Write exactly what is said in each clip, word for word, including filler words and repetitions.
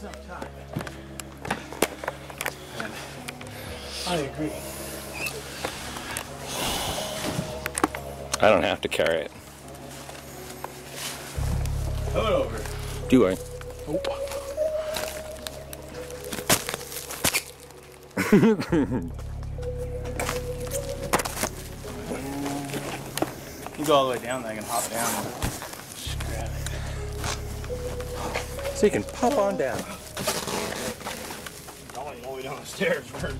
some time. And I agree. I don't have to carry it. Throw it over. Do I? Oh. You go all the way down, then I can hop down. Just grab it. So you can pop on down. I'm going all the way down the stairs first.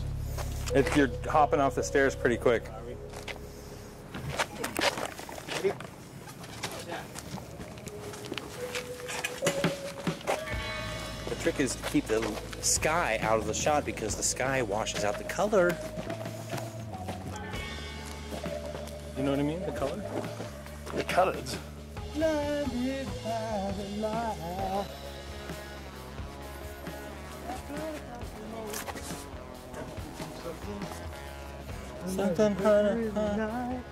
If you're hopping off the stairs pretty quick. Are we? Ready? How's that? The trick is to keep the sky out of the shot because the sky washes out the color. You know what I mean? The color? The colors. Blinded by the light. Something hard, hard.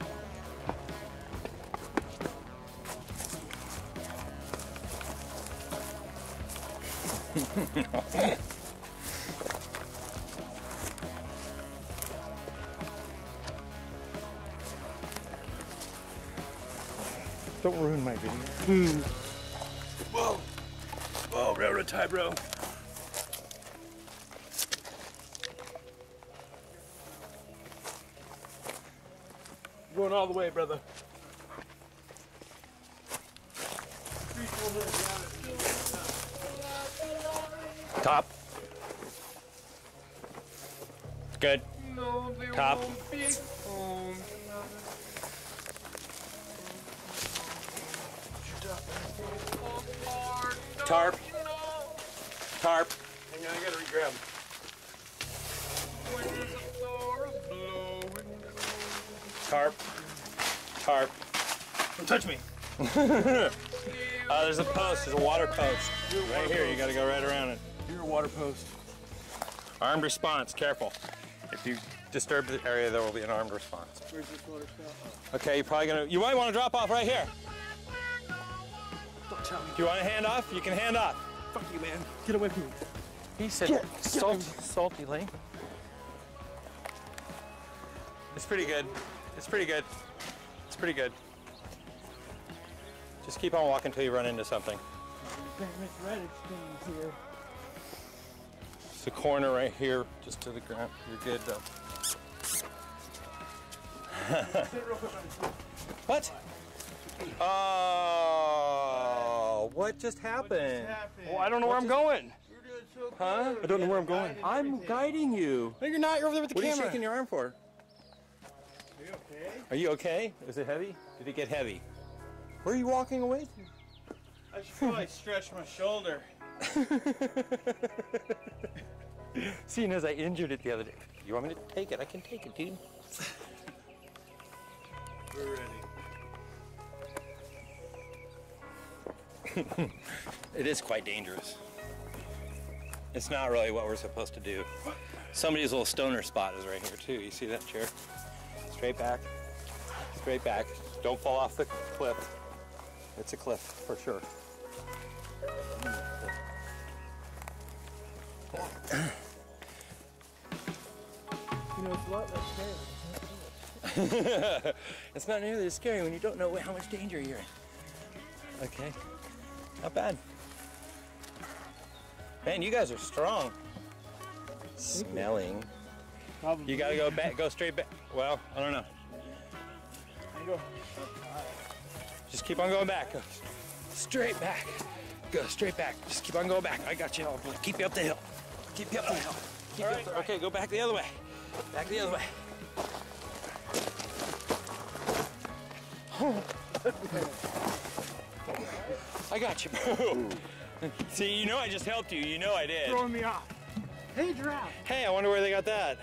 Don't ruin my video. Mm. Whoa! Whoa, railroad tie, bro. Going all the way, brother. Top. Good. No, top. Tarp. Tarp. Hang on, I gotta re-grab him. Tarp. Tarp. Don't touch me. uh, there's a post. There's a water post. Right water here. Post. You gotta go right around it. You're a water post. Armed response. Careful. If you disturb the area, there will be an armed response. Where's this water spout? Okay, you're probably gonna. You might want to drop off right here. Do you want to hand off? You can hand off. Fuck you, man. Get away from me. He said get, get salt, salty lane. It's pretty good. It's pretty good. It's pretty good. Just keep on walking until you run into something. It's a corner right here, just to the ground. You're good, though. What? Oh, what just happened? What just happened? Well, I don't know what where I'm going. You're doing so huh? I don't know where I'm going. I'm guiding you. No, you're not. You're over there with the what camera. What are you shaking your arm for? Are you okay? Are you okay? Is it heavy? Did it get heavy? Where are you walking away to? I should probably stretch my shoulder. Seeing as I injured it the other day. You want me to take it? I can take it, dude. We're ready. It is quite dangerous. It's not really what we're supposed to do. Somebody's little stoner spot is right here too. You see that chair? Straight back, straight back. Don't fall off the cliff. It's a cliff for sure. You know, it's a lot less scary. It's not nearly as scary when you don't know how much danger you're in. Okay, not bad. Man, you guys are strong. Smelling. Probably. You gotta go back, go straight back. Well, I don't know. Just keep on going back. Go straight back. Go straight back. Just keep on going back. I got you. Keep you up the hill. Keep you up the hill. Keep you up the hill. Okay, go back the other way. Back the other way. Oh. I got you, bro. See, you know I just helped you. You know I did. Throwing me off. Hey, giraffe. Hey, I wonder where they got that.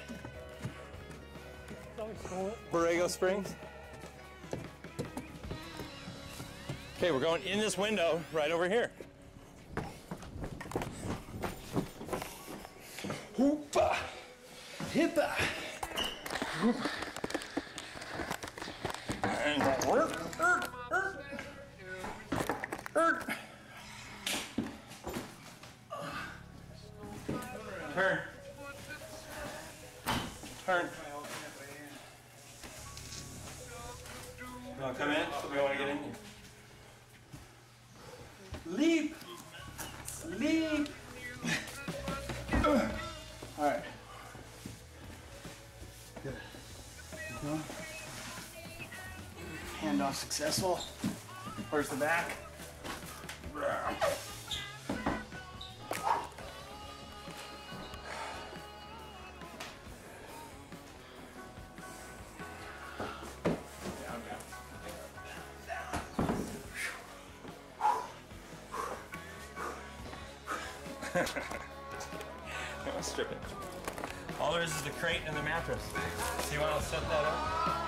Borrego Springs. Okay, we're going in this window right over here. Hoopah. Hippah. Hoopah. And that worked. Turn. Turn. You want to come in? Somebody want to get in here. Leap. Leap. All right. Good. Keep going. Handoff successful. Where's the back? Strip it. All there is is the crate and the mattress. So you want to set that up?